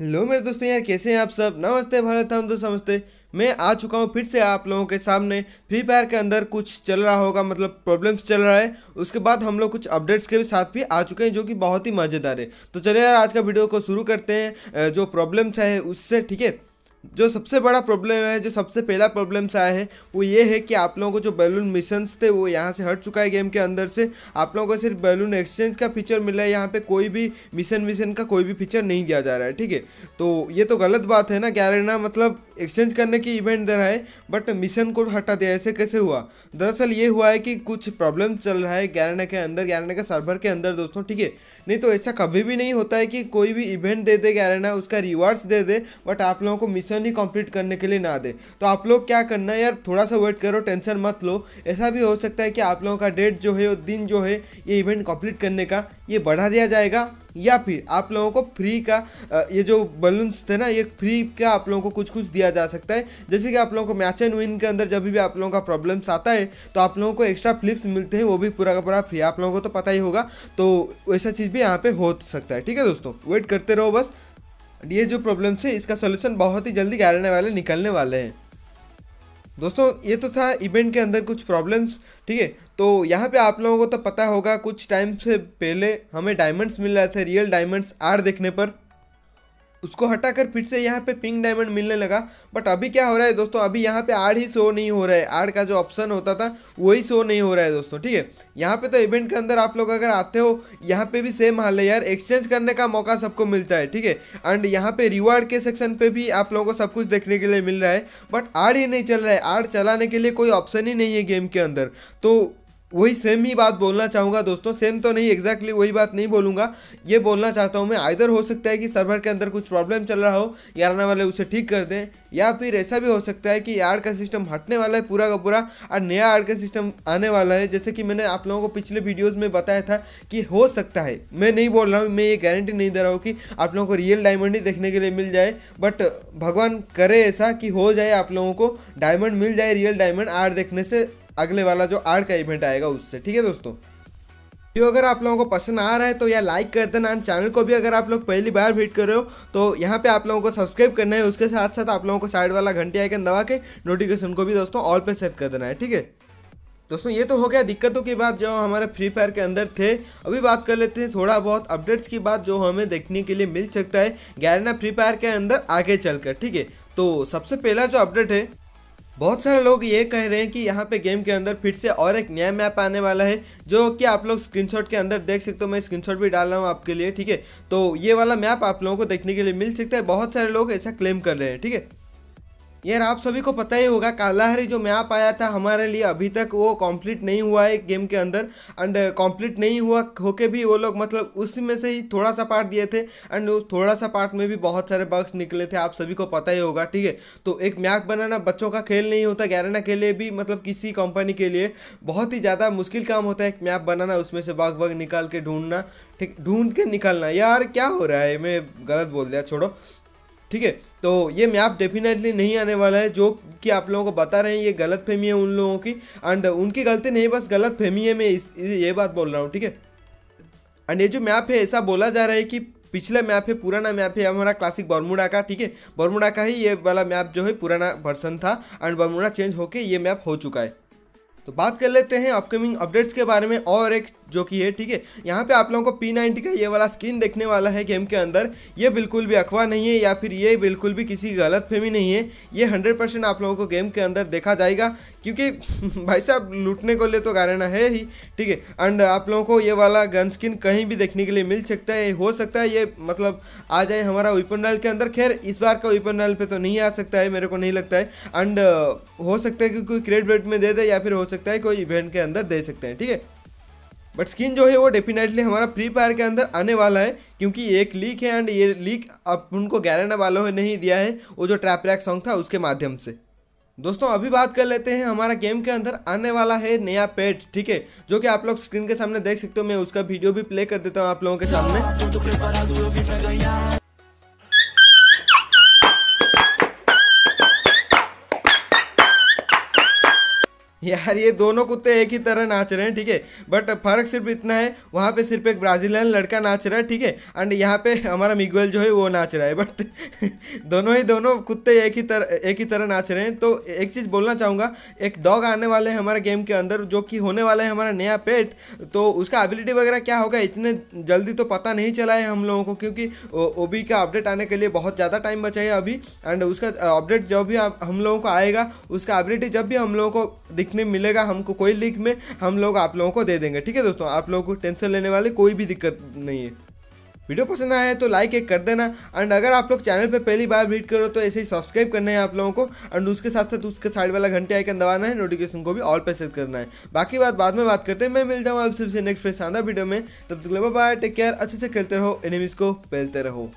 Hello मेरे दोस्तों यार, कैसे हैं आप सब। नमस्ते भारत, हम दोस्त नमस्ते। मैं आ चुका हूँ फिर से आप लोगों के सामने। फ्री फायर के अंदर कुछ चल रहा होगा, मतलब प्रॉब्लम्स चल रहा है, उसके बाद हम लोग कुछ अपडेट्स के साथ भी आ चुके हैं जो कि बहुत ही मज़ेदार है। तो चलिए यार आज का वीडियो को शुरू करते हैं जो प्रॉब्लम्स है उससे, ठीक है। जो सबसे बड़ा प्रॉब्लम है, जो सबसे पहला प्रॉब्लम्स आया है वो ये है कि आप लोगों को जो बैलून मिशंस थे वो यहाँ से हट चुका है गेम के अंदर से। आप लोगों को सिर्फ बैलून एक्सचेंज का फीचर मिला है, यहाँ पे कोई भी मिशन का कोई भी फीचर नहीं दिया जा रहा है, ठीक है। तो ये तो गलत बात है ना, गैरेना मतलब एक्सचेंज करने की इवेंट दे रहा है बट मिशन को हटा दिया, ऐसे कैसे हुआ। दरअसल ये हुआ है कि कुछ प्रॉब्लम चल रहा है गैरेना के अंदर, गैरेना के सर्वर के अंदर दोस्तों, ठीक है। नहीं तो ऐसा कभी भी नहीं होता है कि कोई भी इवेंट दे दे गैरेना, उसका रिवार्ड्स दे दे बट आप लोगों को मिशन ही कंप्लीट करने के लिए ना दे। तो आप लोग क्या करना है यार, थोड़ा सा वेट करो, टेंशन मत लो। ऐसा भी हो सकता है कि आप लोगों का डेट जो है, दिन जो है ये इवेंट कंप्लीट करने का, ये बढ़ा दिया जाएगा या फिर आप लोगों को फ्री का ये जो बलून्स थे ना, ये फ्री का आप लोगों को कुछ दिया जा सकता है। जैसे कि आप लोगों को मैच एंड विन के अंदर जब भी आप लोगों का प्रॉब्लम्स आता है तो आप लोगों को एक्स्ट्रा फ्लिप्स मिलते हैं, वो भी पूरा का पूरा फ्री, आप लोगों को तो पता ही होगा। तो वैसा चीज़ भी यहाँ पे हो सकता है, ठीक है दोस्तों। वेट करते रहो बस, ये जो प्रॉब्लम्स है इसका सोल्यूशन बहुत ही जल्दी गैरेना वाले निकलने वाले हैं दोस्तों। ये तो था इवेंट के अंदर कुछ प्रॉब्लम्स, ठीक है। तो यहाँ पे आप लोगों को तो पता होगा कुछ टाइम से पहले हमें डायमंड्स मिल रहे थे, रियल डायमंड्स 8 देखने पर, उसको हटाकर फिर से यहाँ पे पिंक डायमंड मिलने लगा। बट अभी क्या हो रहा है दोस्तों, अभी यहाँ पे 8 ही शो नहीं हो रहा है, 8 का जो ऑप्शन होता था वही शो नहीं हो रहा है दोस्तों, ठीक है। यहाँ पे तो इवेंट के अंदर आप लोग अगर आते हो, यहाँ पे भी सेम हाल है यार, एक्सचेंज करने का मौका सबको मिलता है, ठीक है। एंड यहाँ पे रिवार्ड के सेक्शन पर भी आप लोगों को सब कुछ देखने के लिए मिल रहा है बट 8 ही नहीं चल रहा है, 8 चलाने के लिए कोई ऑप्शन ही नहीं है गेम के अंदर। तो वही सेम ही बात बोलना चाहूँगा दोस्तों, सेम तो नहीं, एग्जैक्टली वही बात नहीं बोलूँगा, ये बोलना चाहता हूँ मैं। आइदर हो सकता है कि सर्वर के अंदर कुछ प्रॉब्लम चल रहा हो, गैरेना वाले उसे ठीक कर दें, या फिर ऐसा भी हो सकता है कि आड़ का सिस्टम हटने वाला है पूरा का पूरा और नया आड़ का सिस्टम आने वाला है। जैसे कि मैंने आप लोगों को पिछले वीडियोज़ में बताया था कि हो सकता है, मैं नहीं बोल रहा हूँ, मैं ये गारंटी नहीं दे रहा हूँ कि आप लोगों को रियल डायमंड ही देखने के लिए मिल जाए, बट भगवान करे ऐसा कि हो जाए, आप लोगों को डायमंड मिल जाए, रियल डायमंड आड़ देखने से अगले वाला जो 8 का इवेंट आएगा उससे, ठीक है दोस्तों। वीडियो अगर आप लोगों को पसंद आ रहा है तो यार लाइक कर देना, एंड चैनल को भी अगर आप लोग पहली बार विजिट कर रहे हो तो यहाँ पे आप लोगों को सब्सक्राइब करना है, उसके साथ साथ आप लोगों को साइड वाला घंटी आइकन दबा के नोटिफिकेशन को भी दोस्तों ऑल पे सेट कर देना है, ठीक है दोस्तों। ये तो हो गया दिक्कतों की बात जो हमारे फ्री फायर के अंदर थे। अभी बात कर लेते हैं थोड़ा बहुत अपडेट्स की बात जो हमें देखने के लिए मिल सकता है गैरेना फ्री फायर के अंदर आगे चलकर, ठीक है। तो सबसे पहला जो अपडेट है, बहुत सारे लोग ये कह रहे हैं कि यहाँ पे गेम के अंदर फिर से और एक नया मैप आने वाला है जो कि आप लोग स्क्रीनशॉट के अंदर देख सकते हो, मैं स्क्रीनशॉट भी डाल रहा हूँ आपके लिए, ठीक है। तो ये वाला मैप आप लोगों को देखने के लिए मिल सकता है, बहुत सारे लोग ऐसा क्लेम कर रहे हैं, ठीक है। यार आप सभी को पता ही होगा कालाहारी जो मैप आया था हमारे लिए, अभी तक वो कंप्लीट नहीं हुआ है गेम के अंदर, एंड कंप्लीट नहीं हुआ होके भी वो लोग मतलब उसी में से ही थोड़ा सा पार्ट दिए थे, एंड वो थोड़ा सा पार्ट में भी बहुत सारे बग्स निकले थे, आप सभी को पता ही होगा, ठीक है। तो एक मैप बनाना बच्चों का खेल नहीं होता, गैरेना के लिए भी मतलब किसी कंपनी के लिए बहुत ही ज़्यादा मुश्किल काम होता है एक मैप बनाना, उसमें से बग निकाल के ढूंढना, ठीक, ढूंढ के निकालना। यार क्या हो रहा है, मैं गलत बोल दिया, छोड़ो, ठीक है। तो ये मैप डेफिनेटली नहीं आने वाला है, जो कि आप लोगों को बता रहे हैं ये गलत फहमी है उन लोगों की, एंड उनकी गलती नहीं, बस गलत फहमी है, मैं ये बात बोल रहा हूँ, ठीक है। एंड ये जो मैप है ऐसा बोला जा रहा है कि पिछला मैप है, पुराना मैप है हमारा क्लासिक बर्मुडा का, ठीक है। बर्मुडा का ही ये वाला मैप जो है पुराना वर्जन था, एंड बर्मुडा चेंज होके ये मैप हो चुका है। तो बात कर लेते हैं अपकमिंग अपडेट्स के बारे में, और एक जो कि है, ठीक है। यहाँ पे आप लोगों को P90 का ये वाला स्किन देखने वाला है गेम के अंदर, ये बिल्कुल भी अफवाह नहीं है या फिर ये बिल्कुल भी किसी गलतफहमी नहीं है, ये 100% आप लोगों को गेम के अंदर देखा जाएगा, क्योंकि भाई साहब लूटने को ले तो गैरेना है ही, ठीक है। एंड आप लोगों को ये वाला गन स्किन कहीं भी देखने के लिए मिल सकता है, हो सकता है ये मतलब आ जाए हमारा वेपन रॉयल के अंदर। खैर इस बार का वेपन रॉयल पे तो नहीं आ सकता है, मेरे को नहीं लगता है, एंड हो सकता है कि कोई क्रेड वेट में दे दे या फिर हो सकता है कोई इवेंट के अंदर दे सकते हैं, ठीक है। बट स्किन जो है वो डेफिनेटली हमारा फ्री फायर के अंदर आने वाला है, क्योंकि एक लीक है एंड ये लीक अब उनको गैरेना वालों ने नहीं दिया है, वो जो ट्रैप रैक सॉन्ग था उसके माध्यम से। दोस्तों अभी बात कर लेते हैं हमारा गेम के अंदर आने वाला है नया पेट, ठीक है, जो कि आप लोग स्क्रीन के सामने देख सकते हो, मैं उसका वीडियो भी प्ले कर देता हूँ आप लोगों के सामने। यार ये दोनों कुत्ते एक ही तरह नाच रहे हैं ठीक है, बट फर्क सिर्फ इतना है वहाँ पे सिर्फ एक ब्राज़ीलियन लड़का नाच रहा है ठीक है, एंड यहाँ पे हमारा मिगुएल जो है वो नाच रहा है, बट दोनों कुत्ते एक ही तरह नाच रहे हैं। तो एक चीज़ बोलना चाहूँगा, एक डॉग आने वाले हैं हमारे गेम के अंदर जो कि होने वाला है हमारा नया पेट, तो उसका एबिलिटी वगैरह क्या होगा इतने जल्दी तो पता नहीं चला है हम लोगों को, क्योंकि ओबी का अपडेट आने के लिए बहुत ज़्यादा टाइम बचा है अभी, एंड उसका अपडेट जब भी हम लोगों को आएगा उसका एबिलिटी जब भी हम लोगों को दिखने मिलेगा हमको कोई लीक में, हम लोग आप लोगों को दे देंगे ठीक है दोस्तों, आप लोगों को टेंशन लेने वाली कोई भी दिक्कत नहीं है। वीडियो पसंद आया है तो लाइक एक कर देना, एंड अगर आप लोग चैनल पे पहली बार विजिट करो तो ऐसे ही सब्सक्राइब करना है आप लोगों को, एंड उसके साथ साथ उसके साइड वाला घंटे आइकन दबाना है, नोटिफिकेशन को भी ऑल पे सेट करना है। बाकी बात बाद में बात करते हैं, मैं मिल जाऊँ आप सबसे नेक्स्ट शानदार वीडियो में, तब तक बाय बाय, टेक केयर, अच्छे से खेलते रहो, एनिमीज को पेलते रहो।